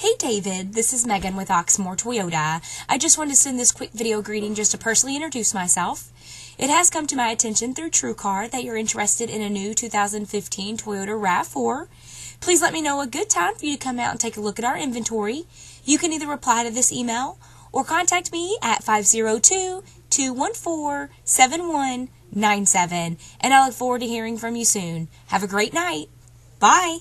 Hey David, this is Megan with Oxmoor Toyota. I just wanted to send this quick video greeting just to personally introduce myself. It has come to my attention through TrueCar that you're interested in a new 2015 Toyota RAV4. Please let me know a good time for you to come out and take a look at our inventory. You can either reply to this email or contact me at 502-214-7197. And I look forward to hearing from you soon. Have a great night. Bye.